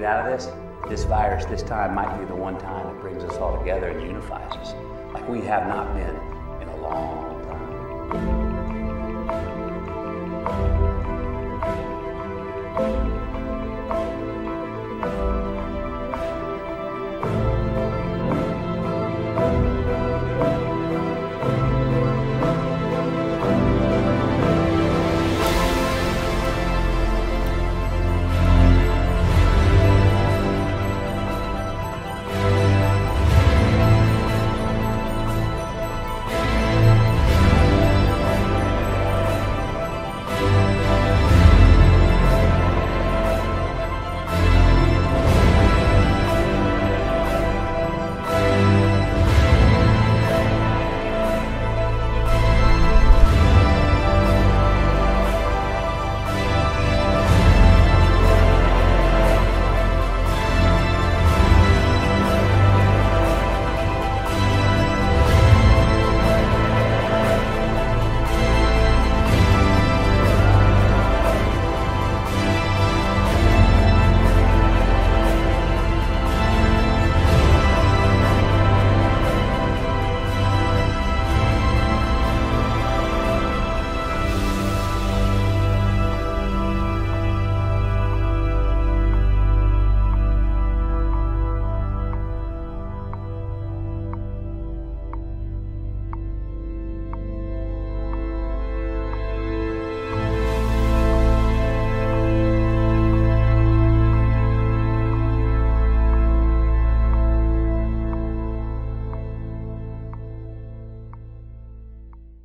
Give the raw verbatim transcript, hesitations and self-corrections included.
get out of this, this virus this time might be the one time that brings us all together and unifies us, like we have not been.